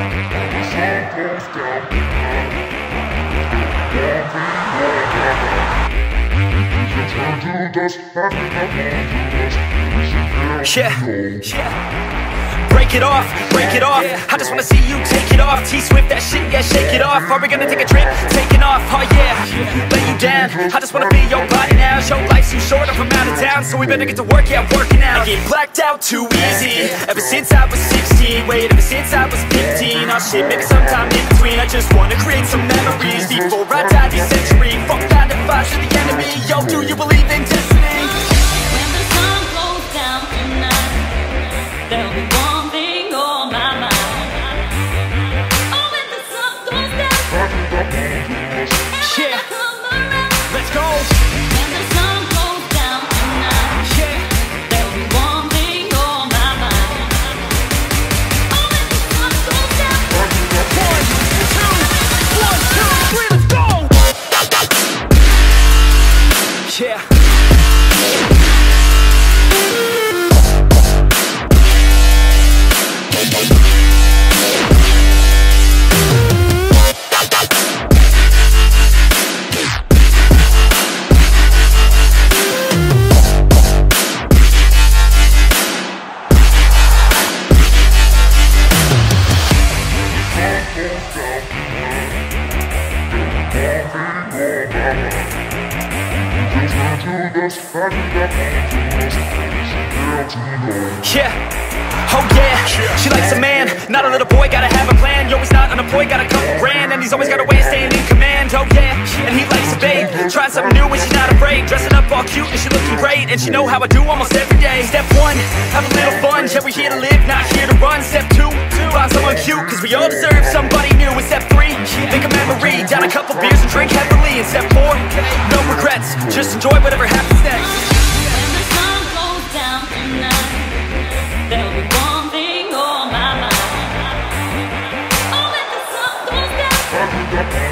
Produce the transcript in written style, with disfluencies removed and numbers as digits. Break it off, break it off. I just wanna see you take it off. T Swift, that shit, yeah, shake it off. Are we gonna take a trip? Taking off, oh yeah. Lay you down. I just wanna be your body now. Your life's too short, I'm from out of town, so we better get to work, yeah, working out. I get blacked out too easy. Ever since I was 16, wait, ever since I was 15. Oh shit, maybe sometime in between. I just wanna create some memories before I die this century. Fuck that advice to the enemy. Yo, do you believe in destiny? When the sun goes down tonight, there'll be one. Oh yeah, she likes a man, not a little boy, gotta have a plan. Yo, he's not unemployed, got a couple grand, and he's always got a way of staying in command. Oh yeah, and he likes a babe, trying something new and she's not afraid. Dressing up all cute and she looking great, and she know how I do almost every day. Step one, have a little fun, yeah, we here to live, not here to run. Step two, find someone cute, cause we all deserve somebody new. And step three, make a memory, down a couple beers and drink heavily. And step four, no regrets, just enjoy whatever happens next. Yeah.